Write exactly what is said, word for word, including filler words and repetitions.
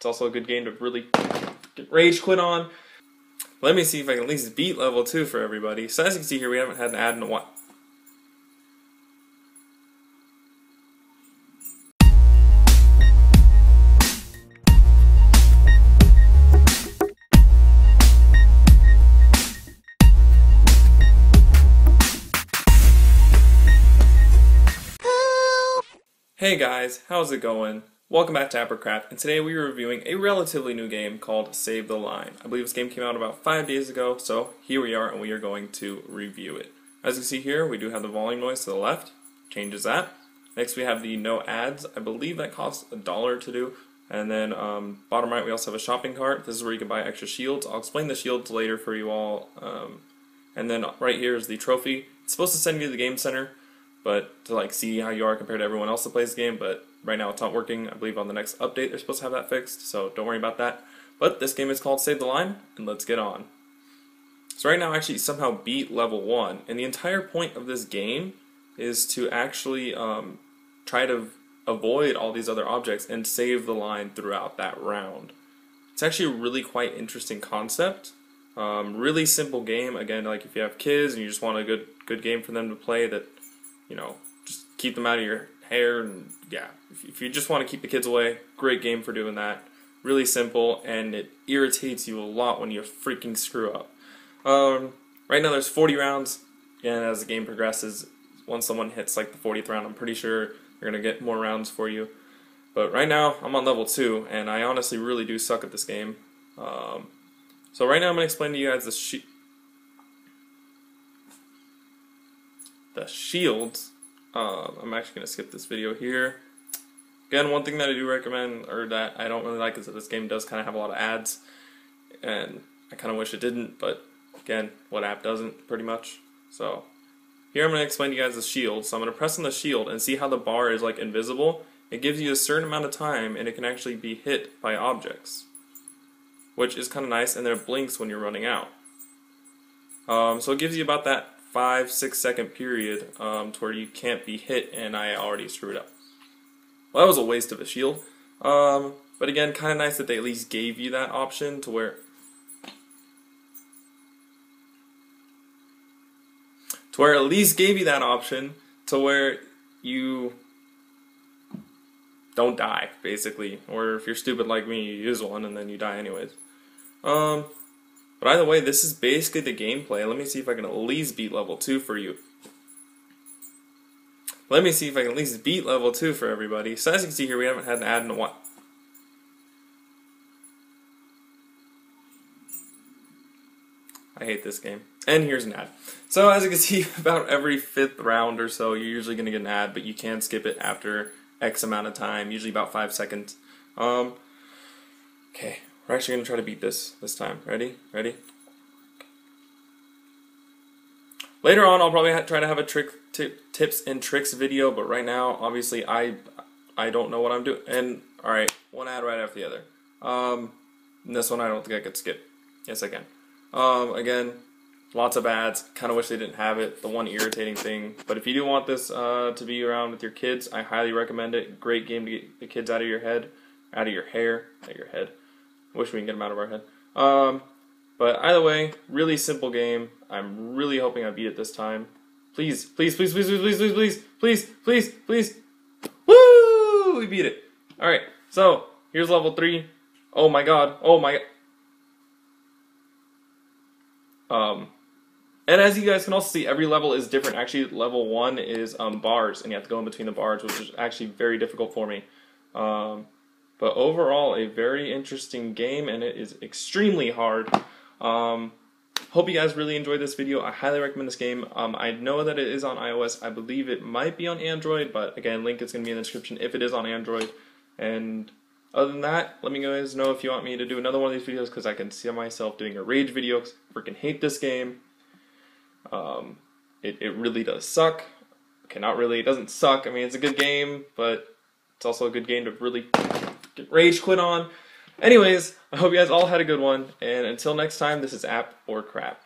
It's also a good game to really get rage quit on. Let me see if I can at least beat level two for everybody. So as you can see here, we haven't had an ad in a while. Hey guys, how's it going? Welcome back to App or Krapp, and today we are reviewing a relatively new game called Save the Line. I believe this game came out about five days ago, so here we are and we are going to review it. As you can see here, we do have the volume noise to the left, changes that. Next we have the no ads, I believe that costs a dollar to do. And then um, bottom right we also have a shopping cart. This is where you can buy extra shields. I'll explain the shields later for you all. Um, and then right here is the trophy. It's supposed to send you to the Game Center, but to like see how you are compared to everyone else that plays the game, but right now it's not working. I believe on the next update they're supposed to have that fixed, so don't worry about that. But this game is called Save the Line, and let's get on. So right now I actually somehow beat level one, and the entire point of this game is to actually um, try to avoid all these other objects and save the line throughout that round. It's actually a really quite interesting concept. Um, really simple game, again, like if you have kids and you just want a good, good game for them to play that, you know, just keep them out of your hair, and yeah, if, if you just want to keep the kids away, great game for doing that. Really simple, and it irritates you a lot when you freaking screw up. Um, right now there's forty rounds, and as the game progresses, once someone hits like the fortieth round, I'm pretty sure they're going to get more rounds for you. But right now, I'm on level two, and I honestly really do suck at this game. Um, so right now I'm going to explain to you guys the sheet. The shields. Um, I'm actually going to skip this video here. Again, one thing that I do recommend, or that I don't really like, is that this game does kind of have a lot of ads, and I kind of wish it didn't, but again, what app doesn't, pretty much. So here I'm going to explain to you guys the shield. So I'm going to press on the shield and see how the bar is like invisible. It gives you a certain amount of time and it can actually be hit by objects, which is kind of nice, and then it blinks when you're running out. Um, so it gives you about that five, six second period um, to where you can't be hit, and I already screwed up. Well, that was a waste of a shield. Um, but again, kind of nice that they at least gave you that option to where to where at least gave you that option to where you don't die, basically. Or if you're stupid like me, you use one and then you die anyways. Um, But either way, this is basically the gameplay. Let me see if I can at least beat level two for you. Let me see if I can at least beat level two for everybody. So as you can see here, we haven't had an ad in a while. I hate this game. And here's an ad. So as you can see, about every fifth round or so, you're usually going to get an ad, but you can skip it after X amount of time, usually about five seconds. Um, okay. We're actually going to try to beat this this time. Ready? Ready? Later on, I'll probably ha try to have a trick tip, tips and tricks video, but right now, obviously, I I don't know what I'm doing. And all right, one ad right after the other. Um, and this one I don't think I could skip. Yes, I can. Um, again, lots of ads. Kind of wish they didn't have it. The one irritating thing. But if you do want this uh, to be around with your kids, I highly recommend it. Great game to get the kids out of your head, out of your hair, out of your head. Wish we can get them out of our head. Um, but either way, really simple game. I'm really hoping I beat it this time. Please, please, please, please, please, please, please, please, please, please, please. Woo! We beat it. All right. So here's level three. Oh my god. Oh my. Um, and as you guys can also see, every level is different. Actually, level one is um bars, and you have to go in between the bars, which is actually very difficult for me. Um. But overall, a very interesting game, and it is extremely hard. Um, hope you guys really enjoyed this video. I highly recommend this game. Um, I know that it is on iOS. I believe it might be on Android, but again, link is going to be in the description if it is on Android. And other than that, let me guys know if you want me to do another one of these videos, because I can see myself doing a rage video because I freaking hate this game. Um, it, it really does suck. Okay, not really. It doesn't suck. I mean, it's a good game, but it's also a good game to really get rage quit on. Anyways, I hope you guys all had a good one, and until next time, this is App or Krapp.